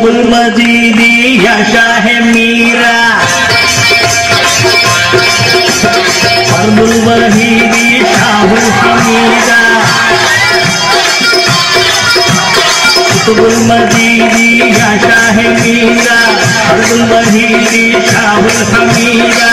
रबुल मजीदी या शाह मीरा हरबुल वहीदी शाहुल हमीदा कुतुबुल मजीदी या शाह मीरा हरबुल वहीदी शाहुल हमीदा